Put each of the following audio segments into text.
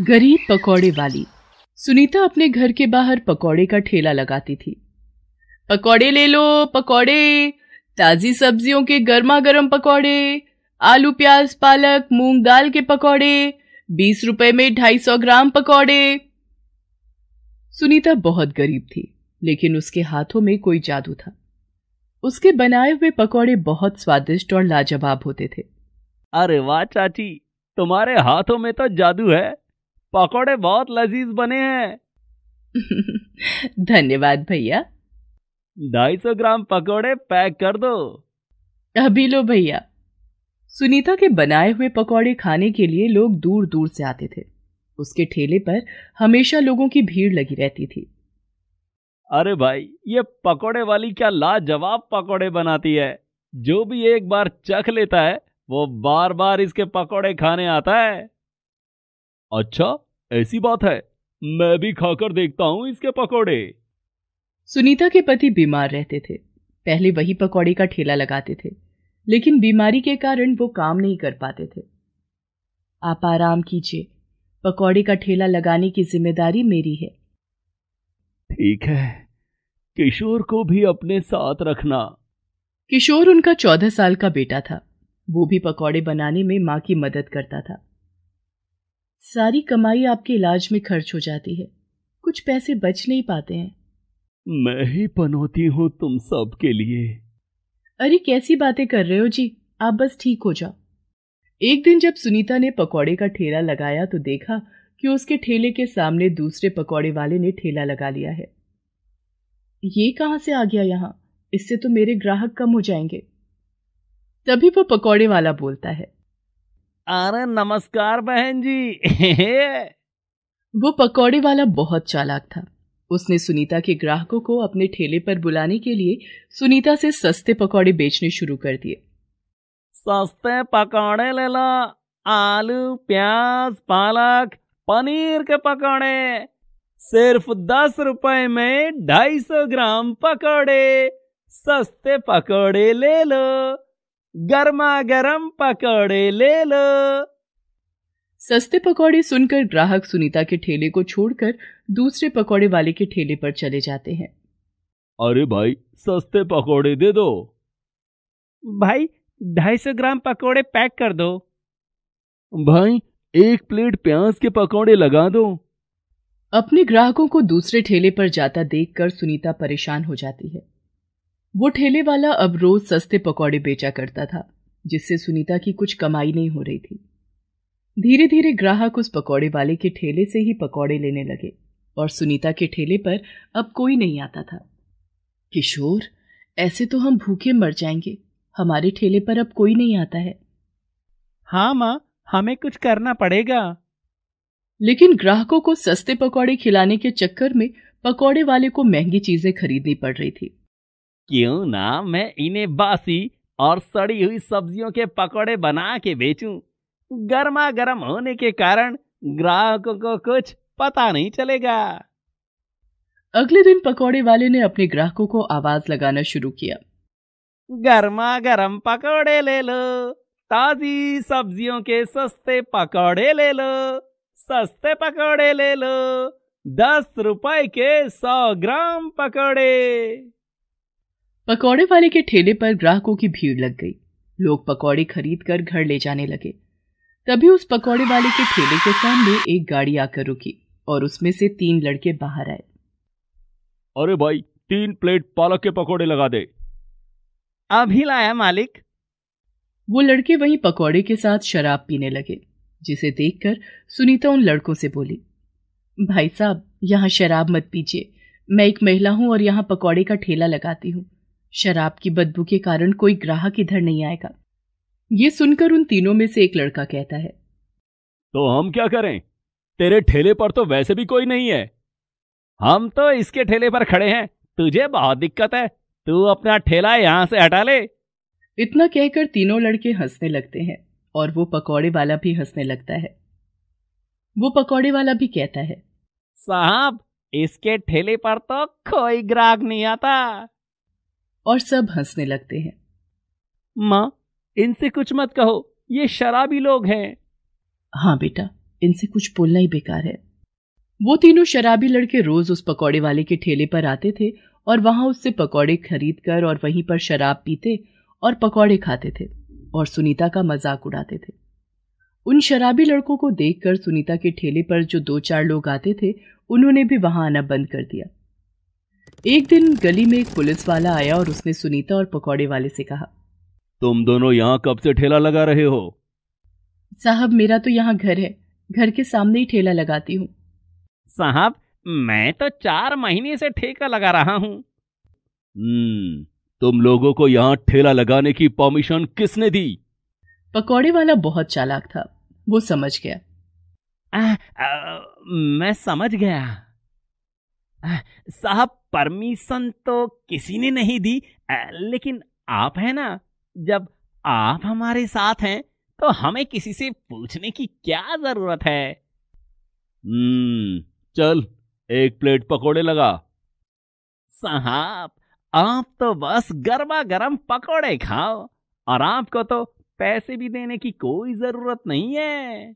गरीब पकौड़े वाली। सुनीता अपने घर के बाहर पकौड़े का ठेला लगाती थी। पकौड़े ले लो, पकौड़े, ताजी सब्जियों के गर्मा गर्म पकौड़े, आलू प्याज पालक मूंग दाल के पकौड़े, 20 रुपए में 250 ग्राम पकौड़े। सुनीता बहुत गरीब थी, लेकिन उसके हाथों में कोई जादू था। उसके बनाए हुए पकौड़े बहुत स्वादिष्ट और लाजवाब होते थे। अरे वाह चाची, तुम्हारे हाथों में तो जादू है, पकौड़े बहुत लजीज बने हैं। धन्यवाद भैया। 250 ग्राम पकौड़े पैक कर दो। अभी लो भैया। सुनीता के बनाए हुए पकौड़े खाने के लिए लोग दूर दूर से आते थे। उसके ठेले पर हमेशा लोगों की भीड़ लगी रहती थी। अरे भाई, ये पकौड़े वाली क्या लाजवाब पकौड़े बनाती है। जो भी एक बार चख लेता है वो बार बार इसके पकौड़े खाने आता है। अच्छा, ऐसी बात है, मैं भी खाकर देखता हूँ इसके पकौड़े। सुनीता के पति बीमार रहते थे। पहले वही पकौड़े का ठेला लगाते थे, लेकिन बीमारी के कारण वो काम नहीं कर पाते थे। आप आराम कीजिए, पकौड़े का ठेला लगाने की जिम्मेदारी मेरी है। ठीक है, किशोर को भी अपने साथ रखना। किशोर उनका 14 साल का बेटा था। वो भी पकौड़े बनाने में माँ की मदद करता था। सारी कमाई आपके इलाज में खर्च हो जाती है, कुछ पैसे बच नहीं पाते हैं। मैं ही पनौती हूँ तुम सब के लिए। अरे कैसी बातें कर रहे हो जी, आप बस ठीक हो जाओ। एक दिन जब सुनीता ने पकौड़े का ठेला लगाया तो देखा कि उसके ठेले के सामने दूसरे पकौड़े वाले ने ठेला लगा लिया है। ये कहाँ से आ गया यहाँ, इससे तो मेरे ग्राहक कम हो जाएंगे। तभी वो पकौड़े वाला बोलता है, अरे नमस्कार बहन जी। वो पकौड़े वाला बहुत चालाक था। उसने सुनीता के ग्राहकों को अपने ठेले पर बुलाने के लिए सुनीता से सस्ते पकौड़े बेचने शुरू कर दिए। सस्ते पकौड़े ले लो, आलू प्याज पालक पनीर के पकौड़े, सिर्फ 10 रुपए में 250 ग्राम पकौड़े। सस्ते पकौड़े ले लो, गर्मा गर्म पकौड़े ले लो। सस्ते पकौड़े सुनकर ग्राहक सुनीता के ठेले को छोड़कर दूसरे पकौड़े वाले के ठेले पर चले जाते हैं। अरे भाई, सस्ते पकौड़े दे दो। भाई 250 ग्राम पकौड़े पैक कर दो। भाई 1 प्लेट प्याज के पकौड़े लगा दो। अपने ग्राहकों को दूसरे ठेले पर जाता देखकर सुनीता परेशान हो जाती है। वो ठेले वाला अब रोज सस्ते पकौड़े बेचा करता था, जिससे सुनीता की कुछ कमाई नहीं हो रही थी। धीरे धीरे ग्राहक उस पकौड़े वाले के ठेले से ही पकौड़े लेने लगे और सुनीता के ठेले पर अब कोई नहीं आता था। किशोर, ऐसे तो हम भूखे मर जाएंगे, हमारे ठेले पर अब कोई नहीं आता है। हाँ माँ, हमें कुछ करना पड़ेगा। लेकिन ग्राहकों को सस्ते पकौड़े खिलाने के चक्कर में पकौड़े वाले को महंगी चीजें खरीदनी पड़ रही थी। क्यों ना मैं इन्हें बासी और सड़ी हुई सब्जियों के पकौड़े बना के बेचूं। गर्मा गर्म होने के कारण ग्राहकों को कुछ पता नहीं चलेगा। अगले दिन पकौड़े वाले ने अपने ग्राहकों को आवाज लगाना शुरू किया। गर्मा गर्म पकौड़े ले लो, ताजी सब्जियों के सस्ते पकौड़े ले लो, सस्ते पकौड़े ले लो, 10 रुपए के 100 ग्राम पकौड़े। पकौड़े वाले के ठेले पर ग्राहकों की भीड़ लग गई। लोग पकौड़े खरीदकर घर ले जाने लगे। तभी उस पकौड़े वाले के ठेले के सामने एक गाड़ी आकर रुकी और उसमें से 3 लड़के बाहर आए। अरे भाई, 3 प्लेट पालक के पकौड़े लगा दे। अभी लाया मालिक। वो लड़के वहीं पकौड़े के साथ शराब पीने लगे, जिसे देखकर सुनीता उन लड़कों से बोली, भाई साहब, यहाँ शराब मत पीजिए। मैं एक महिला हूँ और यहाँ पकौड़े का ठेला लगाती हूँ। शराब की बदबू के कारण कोई ग्राहक इधर नहीं आएगा। ये सुनकर उन तीनों में से एक लड़का कहता है, तो हम क्या करें? तेरे ठेले पर तो वैसे भी कोई नहीं है। हम तो इसके ठेले पर खड़े हैं, तुझे बहुत दिक्कत है, तू अपना ठेला यहाँ से हटा ले। इतना कहकर तीनों लड़के हंसने लगते हैं और वो पकौड़े वाला भी हंसने लगता है। वो पकौड़े वाला भी कहता है, साहब, इसके ठेले पर तो कोई ग्राहक नहीं आता। और सब हंसने लगते हैं। माँ, इनसे कुछ मत कहो, ये शराबी लोग हैं। हाँ बेटा, इनसे कुछ बोलना ही बेकार है। वो तीनों शराबी लड़के रोज उस पकौड़े वाले के ठेले पर आते थे और वहां उससे पकौड़े खरीद कर और वहीं पर शराब पीते और पकौड़े खाते थे और सुनीता का मजाक उड़ाते थे। उन शराबी लड़कों को देखकर सुनीता के ठेले पर जो दो चार लोग आते थे उन्होंने भी वहां आना बंद कर दिया। एक दिन गली में एक पुलिस वाला आया और उसने सुनीता और पकौड़े वाले से कहा, तुम दोनों यहाँ कब से ठेला लगा रहे हो? साहब, मेरा तो यहाँ घर है, घर के सामने ही ठेला लगाती हूँ। साहब, मैं तो 4 महीने से ठेका लगा रहा हूँ। तुम लोगों को यहाँ ठेला लगाने की परमिशन किसने दी? पकौड़े वाला बहुत चालाक था, वो समझ गया। मैं समझ गया साहब, परमिशन तो किसी ने नहीं दी, लेकिन आप है ना, जब आप हमारे साथ हैं तो हमें किसी से पूछने की क्या जरूरत है। चल, एक प्लेट पकोड़े लगा। साहब, आप तो बस गर्मा गर्म पकोड़े खाओ और आपको तो पैसे भी देने की कोई जरूरत नहीं है।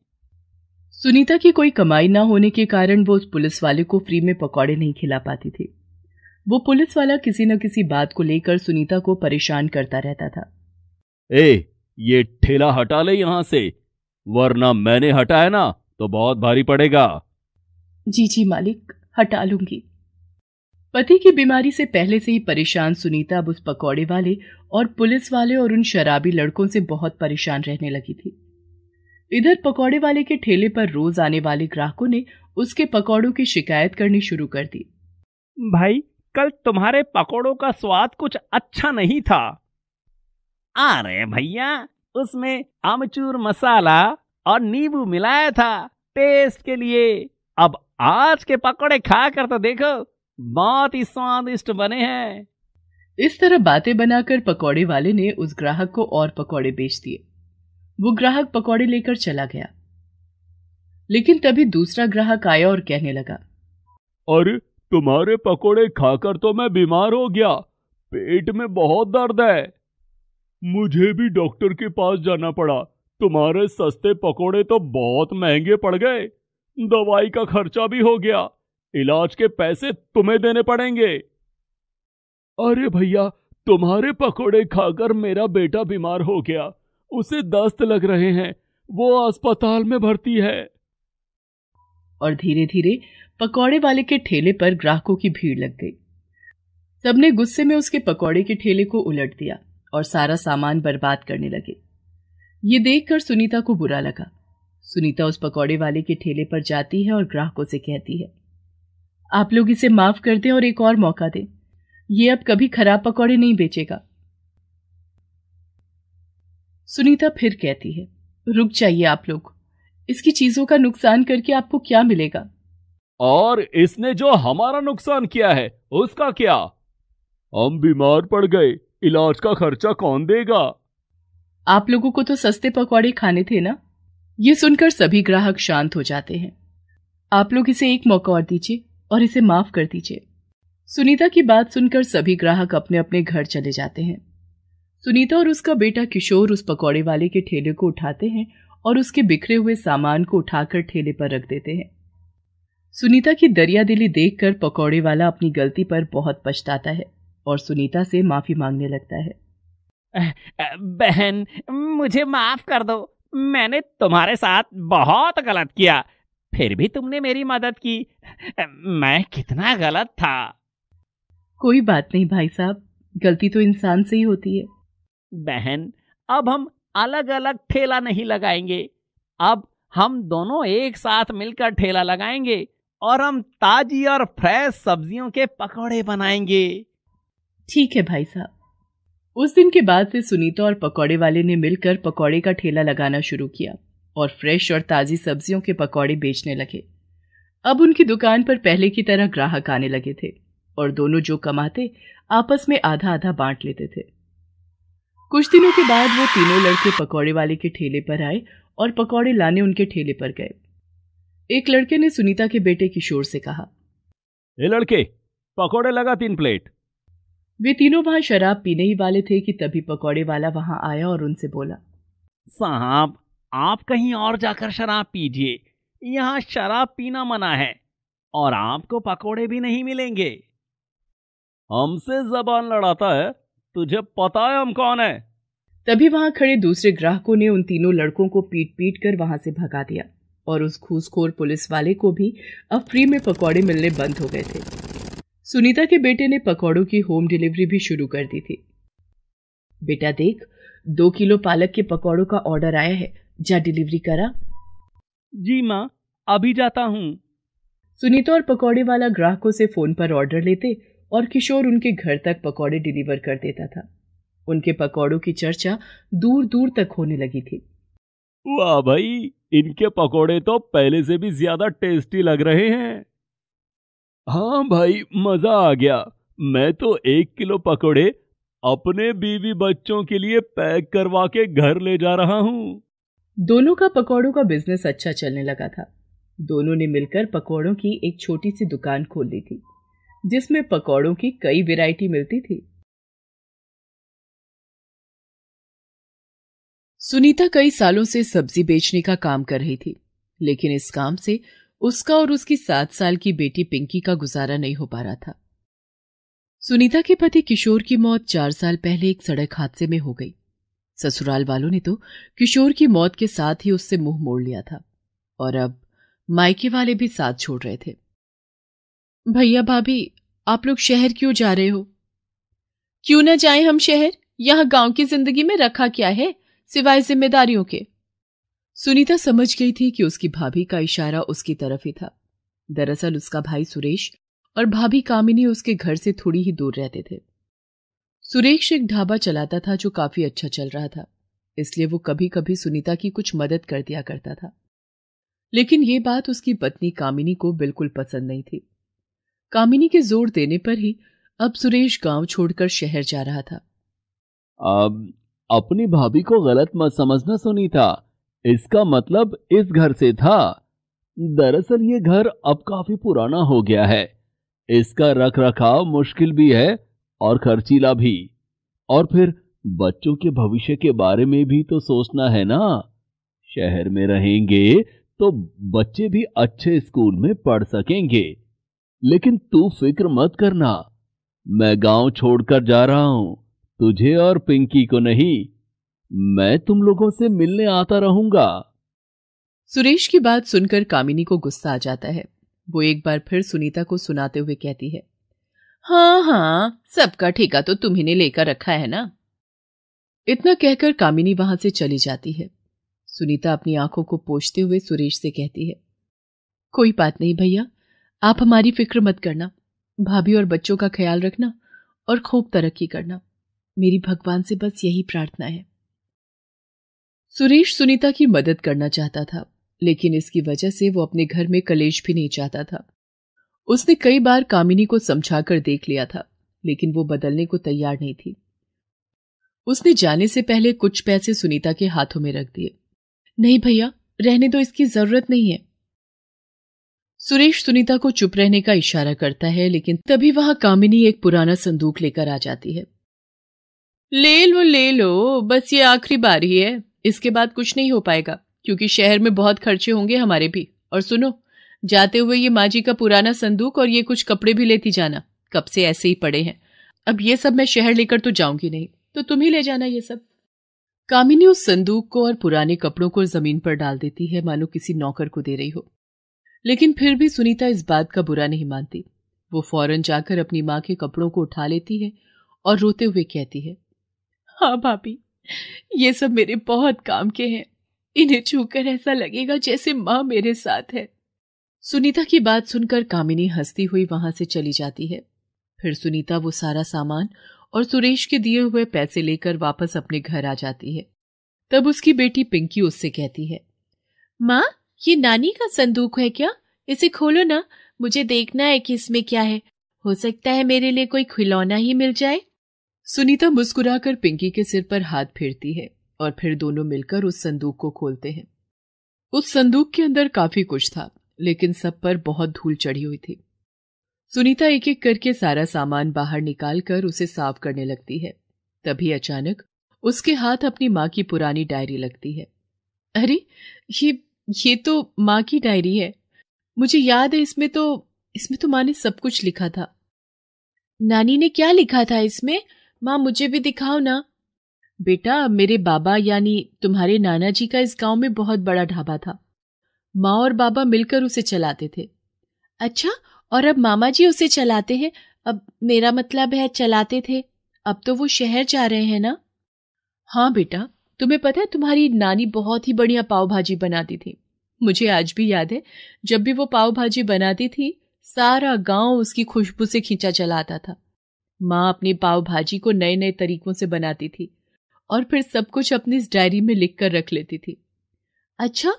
सुनीता की कोई कमाई ना होने के कारण वो उस पुलिस वाले को फ्री में पकोड़े नहीं खिला पाती थी। वो पुलिस वाला किसी न किसी बात को लेकर सुनीता को परेशान करता रहता था। ए, ये ठेला हटा ले यहाँ से, वरना मैंने हटाया ना तो बहुत भारी पड़ेगा। जी जी मालिक, हटा लूंगी। पति की बीमारी से पहले से ही परेशान सुनीता अब उस पकौड़े वाले और पुलिस वाले और उन शराबी लड़कों से बहुत परेशान रहने लगी थी। इधर पकौड़े वाले के ठेले पर रोज आने वाले ग्राहकों ने उसके पकौड़ों की शिकायत करनी शुरू कर दी। भाई, कल तुम्हारे पकौड़ों का स्वाद कुछ अच्छा नहीं था। अरे भैया, उसमें आमचूर मसाला और नींबू मिलाया था टेस्ट के लिए। अब आज के पकौड़े खाकर तो देखो, बहुत ही स्वादिष्ट बने हैं। इस तरह बातें बनाकर पकौड़े वाले ने उस ग्राहक को और पकौड़े बेच दिए। वो ग्राहक पकौड़े लेकर चला गया, लेकिन तभी दूसरा ग्राहक आया और कहने लगा, अरे तुम्हारे पकौड़े खाकर तो मैं बीमार हो गया, पेट में बहुत दर्द है, मुझे भी डॉक्टर के पास जाना पड़ा। तुम्हारे सस्ते पकोड़े तो बहुत महंगे पड़ गए, दवाई का खर्चा भी हो गया, इलाज के पैसे तुम्हें देने पड़ेंगे। अरे भैया, तुम्हारे पकोड़े खाकर मेरा बेटा बीमार हो गया, उसे दस्त लग रहे हैं, वो अस्पताल में भर्ती है। और धीरे धीरे पकोड़े वाले के ठेले पर ग्राहकों की भीड़ लग गई। सबने गुस्से में उसके पकोड़े के ठेले को उलट दिया और सारा सामान बर्बाद करने लगे। ये देखकर सुनीता को बुरा लगा। सुनीता उस पकौड़े वाले के ठेले पर जाती है और ग्राहकों से कहती है, आप लोग इसे माफ कर दें और एक और मौका दें, ये अब कभी खराब पकौड़े नहीं बेचेगा। सुनीता फिर कहती है, रुक जाइए आप लोग, इसकी चीजों का नुकसान करके आपको क्या मिलेगा? और इसने जो हमारा नुकसान किया है उसका क्या? हम बीमार पड़ गए, इलाज का खर्चा कौन देगा? आप लोगों को तो सस्ते पकौड़े खाने थे ना। ये सुनकर सभी ग्राहक शांत हो जाते हैं। आप लोग इसे एक मौका और दीजिए और इसे माफ कर दीजिए। सुनीता की बात सुनकर सभी ग्राहक अपने अपने घर चले जाते हैं। सुनीता और उसका बेटा किशोर उस पकौड़े वाले के ठेले को उठाते हैं और उसके बिखरे हुए सामान को उठाकर ठेले पर रख देते हैं। सुनीता की दरियादिली देखकर पकौड़े वाला अपनी गलती पर बहुत पछताता है और सुनीता से माफी मांगने लगता है। बहन, मुझे माफ कर दो, मैंने तुम्हारे साथ बहुत गलत किया, फिर भी तुमने मेरी मदद की, मैं कितना गलत था। कोई बात नहीं भाई साहब, गलती तो इंसान से ही होती है। बहन, अब हम अलग अलग ठेला नहीं लगाएंगे, अब हम दोनों एक साथ मिलकर ठेला लगाएंगे और हम ताजी और फ्रेश सब्जियों के पकौड़े बनाएंगे। ठीक है भाई साहब। उस दिन के बाद से सुनीता और पकौड़े वाले ने मिलकर पकौड़े का ठेला लगाना शुरू किया और फ्रेश और ताज़ी सब्जियों के पकौड़े बेचने लगे। अब उनकी दुकान पर पहले की तरह ग्राहक आने लगे थे और दोनों जो कमाते आपस में आधा आधा बांट लेते थे। कुछ दिनों के बाद वो तीनों लड़के पकौड़े वाले के ठेले पर आए और पकौड़े लाने उनके ठेले पर गए। एक लड़के ने सुनीता के बेटे किशोर से कहा, ए लड़के, पकौड़े लगा 3 प्लेट। वे तीनों वहां शराब पीने ही वाले थे कि तभी पकौड़े वाला वहां आया और उनसे बोला, साहब, आप कहीं और जाकर शराब पीजिए, यहाँ शराब पीना मना है और आपको पकोड़े भी नहीं मिलेंगे। हमसे जबान लड़ाता है, तुझे पता है हम कौन है? तभी वहां खड़े दूसरे ग्राहकों ने उन तीनों लड़कों को पीट पीट कर वहां से भगा दिया और उस घूसखोर पुलिस वाले को भी अब फ्री में पकौड़े मिलने बंद हो गए थे। सुनीता के बेटे ने पकौड़ों की होम डिलीवरी भी शुरू कर दी थी। बेटा देख, 2 किलो पालक के पकौड़ों का ऑर्डर आया है, जा डिलीवरी करा। जी माँ, अभी जाता हूँ। सुनीता और पकौड़े वाला ग्राहकों से फोन पर ऑर्डर लेते और किशोर उनके घर तक पकौड़े डिलीवर कर देता था। उनके पकौड़ों की चर्चा दूर दूर तक होने लगी थी। वाह भाई, इनके पकौड़े तो पहले से भी ज्यादा टेस्टी लग रहे हैं। हाँ भाई, मजा आ गया। मैं तो 1 किलो पकौड़े अपने बीवी बच्चों के लिए पैक करवा के घर ले जा रहा हूँ। दोनों का पकौड़ों का बिजनेस अच्छा चलने लगा था। दोनों ने मिलकर पकौड़ों की एक छोटी सी दुकान खोल ली थी जिसमें पकौड़ों की कई वैरायटी मिलती थी। सुनीता कई सालों से सब्जी बेचने का काम कर रही थी, लेकिन इस काम से उसका और उसकी 7 साल की बेटी पिंकी का गुजारा नहीं हो पा रहा था। सुनीता के पति किशोर की मौत 4 साल पहले एक सड़क हादसे में हो गई। ससुराल वालों ने तो किशोर की मौत के साथ ही उससे मुंह मोड़ लिया था और अब मायके वाले भी साथ छोड़ रहे थे। भैया भाभी, आप लोग शहर क्यों जा रहे हो? क्यों ना जाएं हम शहर, यहाँ गांव की जिंदगी में रखा क्या है सिवाय जिम्मेदारियों के। सुनीता समझ गई थी कि उसकी भाभी का इशारा उसकी तरफ ही था। दरअसल उसका भाई सुरेश और भाभी कामिनी उसके घर से थोड़ी ही दूर रहते थे। सुरेश एक ढाबा चलाता था जो काफी अच्छा चल रहा था, इसलिए वो कभी कभी सुनीता की कुछ मदद कर दिया करता था। लेकिन ये बात उसकी पत्नी कामिनी को बिल्कुल पसंद नहीं थी। कामिनी के जोर देने पर ही अब सुरेश गांव छोड़कर शहर जा रहा था। अब अपनी भाभी को गलत मत समझना सुनीता, इसका मतलब इस घर से था। दरअसल ये घर अब काफी पुराना हो गया है, इसका रख रखाव मुश्किल भी है और खर्चीला भी, और फिर बच्चों के भविष्य के बारे में भी तो सोचना है ना। शहर में रहेंगे तो बच्चे भी अच्छे स्कूल में पढ़ सकेंगे। लेकिन तू फिक्र मत करना, मैं गांव छोड़कर जा रहा हूं, तुझे और पिंकी को नहीं। मैं तुम लोगों से मिलने आता रहूंगा। सुरेश की बात सुनकर कामिनी को गुस्सा आ जाता है। वो एक बार फिर सुनीता को सुनाते हुए कहती है, हाँ हाँ, सबका ठेका तो तुम्ही लेकर रखा है ना। इतना कहकर कामिनी वहां से चली जाती है। सुनीता अपनी आंखों को पोंछते हुए सुरेश से कहती है, कोई बात नहीं भैया, आप हमारी फिक्र मत करना। भाभी और बच्चों का ख्याल रखना और खूब तरक्की करना, मेरी भगवान से बस यही प्रार्थना है। सुरेश सुनीता की मदद करना चाहता था, लेकिन इसकी वजह से वो अपने घर में कलेश भी नहीं चाहता था। उसने कई बार कामिनी को समझा कर देख लिया था, लेकिन वो बदलने को तैयार नहीं थी। उसने जाने से पहले कुछ पैसे सुनीता के हाथों में रख दिए। नहीं भैया, रहने दो, इसकी जरूरत नहीं है। सुरेश सुनीता को चुप रहने का इशारा करता है, लेकिन तभी वहां कामिनी एक पुराना संदूक लेकर आ जाती है। ले लो, बस ये आखिरी बार ही है, इसके बाद कुछ नहीं हो पाएगा, क्योंकि शहर में बहुत खर्चे होंगे हमारे भी। और सुनो, जाते हुए ये माजी का पुराना संदूक और ये कुछ कपड़े भी लेती जाना, कब से ऐसे ही पड़े हैं। अब ये सब मैं शहर लेकर तो जाऊंगी नहीं, तो तुम ही ले जाना ये सब। कामिनी उस संदूक को और पुराने कपड़ों को जमीन पर डाल देती है, मानो किसी नौकर को दे रही हो। लेकिन फिर भी सुनीता इस बात का बुरा नहीं मानती। वो फौरन जाकर अपनी माँ के कपड़ों को उठा लेती है और रोते हुए कहती है, हाँ भाभी, ये सब मेरे बहुत काम के हैं, इन्हें छूकर ऐसा लगेगा जैसे माँ मेरे साथ है। सुनीता की बात सुनकर कामिनी हंसती हुई वहां से चली जाती है। फिर सुनीता वो सारा सामान और सुरेश के दिए हुए पैसे लेकर वापस अपने घर आ जाती है। तब उसकी बेटी पिंकी उससे कहती है, माँ, ये नानी का संदूक है क्या? इसे खोलो ना, मुझे देखना है कि इसमें क्या है, हो सकता है मेरे लिए कोई खिलौना ही मिल जाए। सुनीता मुस्कुराकर पिंकी के सिर पर हाथ फेरती है और फिर दोनों मिलकर उस संदूक को खोलते हैं। उस संदूक के अंदर काफी कुछ था, लेकिन सब पर बहुत धूल चढ़ी हुई थी। सुनीता एक एक करके सारा सामान बाहर निकाल कर उसे साफ करने लगती है। तभी अचानक उसके हाथ अपनी माँ की पुरानी डायरी लगती है। अरे, ये ये तो माँ की डायरी है। मुझे याद है इसमें तो माँ ने सब कुछ लिखा था। नानी ने क्या लिखा था इसमें? माँ मुझे भी दिखाओ ना। बेटा, मेरे बाबा यानी तुम्हारे नाना जी का इस गांव में बहुत बड़ा ढाबा था। माँ और बाबा मिलकर उसे चलाते थे। अच्छा, और अब मामा जी उसे चलाते हैं? अब मेरा मतलब है चलाते थे, अब तो वो शहर जा रहे हैं ना? हाँ बेटा, तुम्हें पता है तुम्हारी नानी बहुत ही बढ़िया पाव भाजी बनाती थी। मुझे आज भी याद है, जब भी वो पाव भाजी बनाती थी सारा गांव उसकी खुशबू से खींचा चलाता था। माँ अपनी पाव भाजी को नए नए तरीकों से बनाती थी और फिर सब कुछ अपनी इस डायरी में लिख कर रख लेती थी। अच्छा,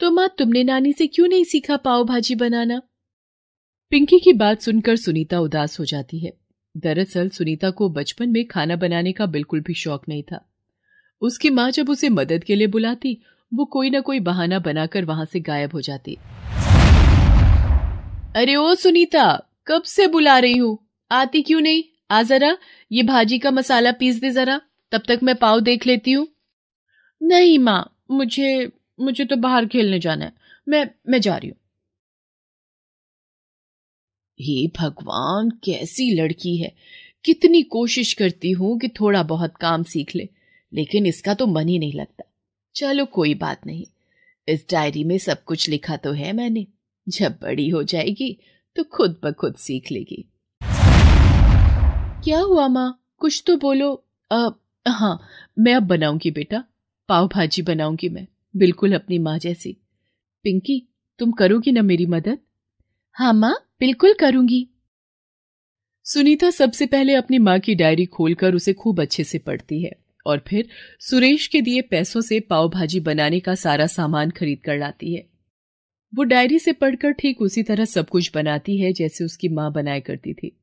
तो माँ तुमने नानी से क्यों नहीं सीखा पाव भाजी बनाना? पिंकी की बात सुनकर सुनीता उदास हो जाती है। दरअसल सुनीता को बचपन में खाना बनाने का बिल्कुल भी शौक नहीं था। उसकी माँ जब उसे मदद के लिए बुलाती, वो कोई ना कोई बहाना बनाकर वहां से गायब हो जाती। अरे ओ सुनीता, कब से बुला रही हूँ, आती क्यों नहीं? आ जरा ये भाजी का मसाला पीस दे जरा, तब तक मैं पाव देख लेती हूँ। नहीं माँ, मुझे तो बाहर खेलने जाना है, मैं जा रही हूँ। हे भगवान, कैसी लड़की है! कितनी कोशिश करती हूँ कि थोड़ा बहुत काम सीख ले, लेकिन इसका तो मन ही नहीं लगता। चलो कोई बात नहीं, इस डायरी में सब कुछ लिखा तो है मैंने, जब बड़ी हो जाएगी तो खुद ब खुद सीख लेगी। क्या हुआ माँ, कुछ तो बोलो। हाँ, मैं अब बनाऊंगी बेटा, पाव भाजी बनाऊंगी मैं, बिल्कुल अपनी माँ जैसी। पिंकी, तुम करोगी ना मेरी मदद? हाँ माँ, बिल्कुल करूंगी। सुनीता सबसे पहले अपनी माँ की डायरी खोलकर उसे खूब अच्छे से पढ़ती है और फिर सुरेश के दिए पैसों से पाव भाजी बनाने का सारा सामान खरीद कर लाती है। वो डायरी से पढ़कर ठीक उसी तरह सब कुछ बनाती है जैसे उसकी माँ बनाया करती थी।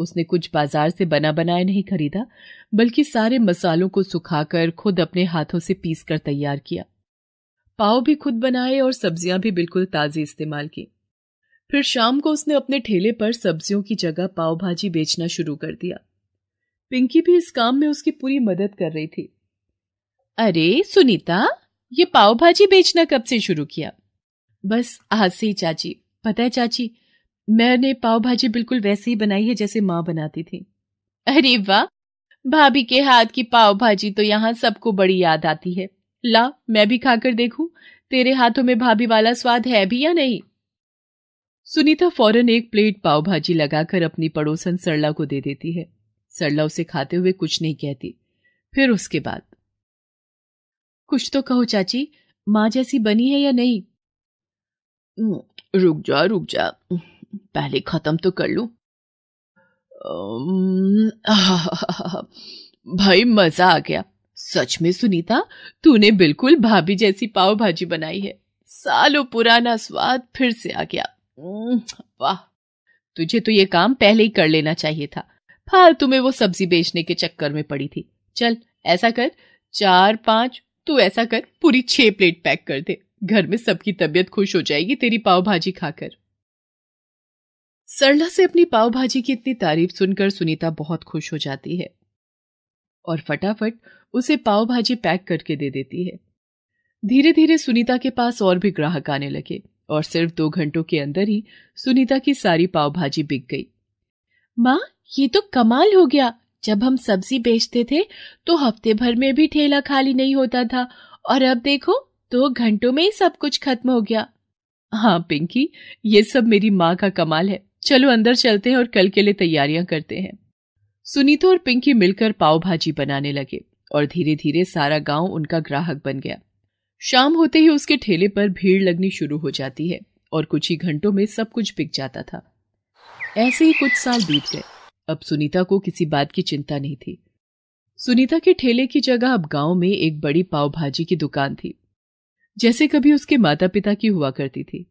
उसने कुछ बाजार से बना बनाया नहीं खरीदा, बल्कि सारे मसालों को सुखाकर खुद अपने हाथों से पीस कर तैयार किया। पाव भी खुद बनाए और सब्जियां भी बिल्कुल ताज़ी इस्तेमाल की। फिर शाम को उसने अपने ठेले पर सब्जियों की जगह पाव भाजी बेचना शुरू कर दिया। पिंकी भी इस काम में उसकी पूरी मदद कर रही थी। अरे सुनीता, ये पाव भाजी बेचना कब से शुरू किया? बस आज से ही चाची। पता है चाची, मैंने पाव भाजी बिल्कुल वैसे ही बनाई है जैसे माँ बनाती थी। अरे वाह, भाभी के हाथ की पाव भाजी तो यहाँ सबको बड़ी याद आती है। ला, मैं भी खाकर देखूं तेरे हाथों में भाभी वाला स्वाद है भी या नहीं। सुनीता फौरन एक प्लेट पाव भाजी लगाकर अपनी पड़ोसन सरला को दे देती है। सरला उसे खाते हुए कुछ नहीं कहती। फिर उसके बाद, कुछ तो कहो चाची, माँ जैसी बनी है या नहीं? रुक जा, पहले खत्म तो कर लूं। भाई मजा आ गया, सच में सुनीता, तूने बिल्कुल भाभी जैसी पाव भाजी बनाई है। सालों पुराना स्वाद फिर से आ गया। वाह, तुझे तो ये काम पहले ही कर लेना चाहिए था, फालतू में वो सब्जी बेचने के चक्कर में पड़ी थी। चल ऐसा कर, 4-5, तू ऐसा कर, पूरी 6 प्लेट पैक कर दे। घर में सबकी तबीयत खुश हो जाएगी तेरी पाव भाजी खाकर। सरला से अपनी पाव भाजी की इतनी तारीफ सुनकर सुनीता बहुत खुश हो जाती है और फटाफट उसे पाव भाजी पैक करके दे देती है। धीरे धीरे सुनीता के पास और भी ग्राहक आने लगे और सिर्फ 2 घंटों के अंदर ही सुनीता की सारी पाव भाजी बिक गई। माँ, ये तो कमाल हो गया। जब हम सब्जी बेचते थे तो हफ्ते भर में भी ठेला खाली नहीं होता था, और अब देखो 2 घंटों में ही सब कुछ खत्म हो गया। हाँ पिंकी, ये सब मेरी माँ का कमाल है। चलो अंदर चलते हैं और कल के लिए तैयारियां करते हैं। सुनीता और पिंकी मिलकर पाव भाजी बनाने लगे और धीरे धीरे सारा गांव उनका ग्राहक बन गया। शाम होते ही उसके ठेले पर भीड़ लगनी शुरू हो जाती है और कुछ ही घंटों में सब कुछ बिक जाता था। ऐसे ही कुछ साल बीत गए। अब सुनीता को किसी बात की चिंता नहीं थी। सुनीता के ठेले की जगह अब गांव में एक बड़ी पाव भाजी की दुकान थी, जैसे कभी उसके माता पिता की हुआ करती थी।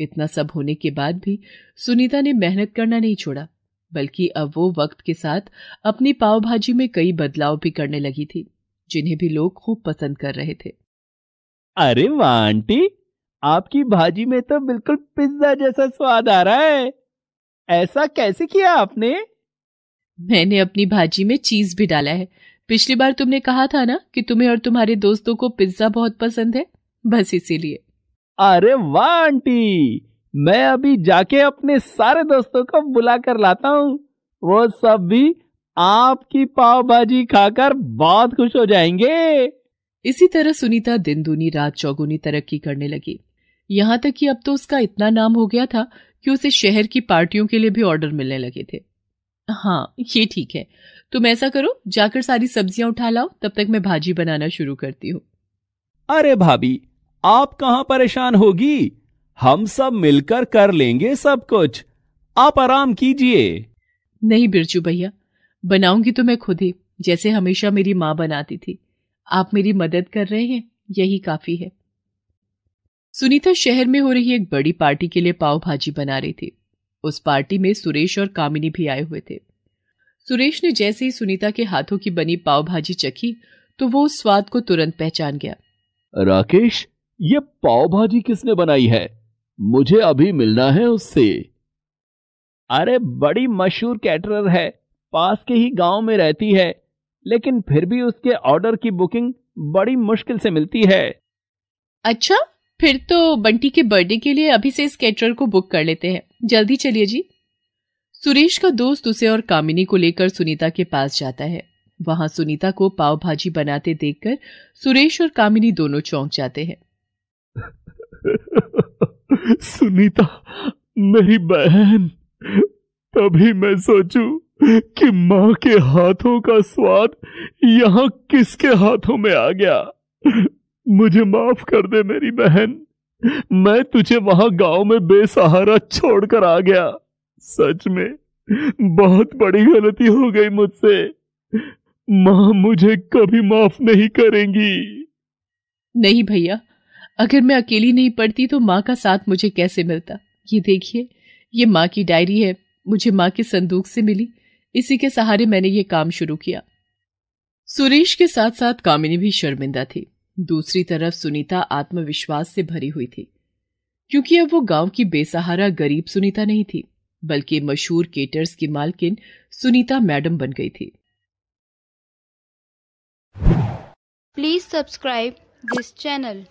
इतना सब होने के बाद भी सुनीता ने मेहनत करना नहीं छोड़ा, बल्कि अब वो वक्त के साथ अपनी पाव भाजी में कई बदलाव भी करने लगी थी, जिन्हें भी लोग खूब पसंद कर रहे थे। अरे वाह आंटी, आपकी भाजी में तो बिल्कुल पिज्जा जैसा स्वाद आ रहा है। ऐसा कैसे किया आपने? मैंने अपनी भाजी में चीज भी डाला है। पिछली बार तुमने कहा था ना कि तुम्हें और तुम्हारे दोस्तों को पिज्जा बहुत पसंद है, बस इसीलिए। अरे वाह आंटी, मैं अभी जाके अपने सारे दोस्तों को बुला कर लाता हूँ। वो सब भी आपकी पाव भाजी खाकर बहुत खुश हो जाएंगे। इसी तरह सुनीता दिन दूनी रात चौगुनी तरक्की करने लगी। यहाँ तक कि अब तो उसका इतना नाम हो गया था कि उसे शहर की पार्टियों के लिए भी ऑर्डर मिलने लगे थे। हाँ ये ठीक है, तुम ऐसा करो जाकर सारी सब्जियां उठा लाओ, तब तक मैं भाजी बनाना शुरू करती हूँ। अरे भाभी आप कहाँ परेशान होगी, हम सब मिलकर कर लेंगे सब कुछ, आप आराम कीजिए। नहीं बिरजू भैया, बनाऊंगी तो मैं खुद ही, जैसे हमेशा मेरी माँ बनाती थी। आप मेरी मदद कर रहे हैं, यही काफी है। सुनीता शहर में हो रही एक बड़ी पार्टी के लिए पाव भाजी बना रही थी। उस पार्टी में सुरेश और कामिनी भी आए हुए थे। सुरेश ने जैसे ही सुनीता के हाथों की बनी पाव भाजी चखी तो वो उस स्वाद को तुरंत पहचान गया। राकेश, ये पाव भाजी किसने बनाई है? मुझे अभी मिलना है उससे। अरे बड़ी मशहूर कैटरर है, पास के ही गांव में रहती है, लेकिन फिर भी उसके ऑर्डर की बुकिंग बड़ी मुश्किल से मिलती है। अच्छा, फिर तो बंटी के बर्थडे के लिए अभी से इस कैटरर को बुक कर लेते हैं, जल्दी चलिए जी। सुरेश का दोस्त उसे और कामिनी को लेकर सुनीता के पास जाता है। वहां सुनीता को पाव भाजी बनाते देखकर सुरेश और कामिनी दोनों चौंक जाते हैं। सुनीता मेरी बहन, तभी मैं सोचूं कि माँ के हाथों का स्वाद यहाँ किसके हाथों में आ गया। मुझे माफ कर दे मेरी बहन, मैं तुझे वहां गांव में बेसहारा छोड़कर आ गया। सच में बहुत बड़ी गलती हो गई मुझसे, माँ मुझे कभी माफ नहीं करेंगी। नहीं भैया, अगर मैं अकेली नहीं पढ़ती तो माँ का साथ मुझे कैसे मिलता। ये देखिए, ये माँ की डायरी है, मुझे माँ के संदूक से मिली, इसी के सहारे मैंने ये काम शुरू किया। सुरेश के साथ साथ कामिनी भी शर्मिंदा थी। दूसरी तरफ सुनीता आत्मविश्वास से भरी हुई थी, क्योंकि अब वो गांव की बेसहारा गरीब सुनीता नहीं थी, बल्कि मशहूर केटर्स की मालकिन सुनीता मैडम बन गई थी। Please subscribe this channel.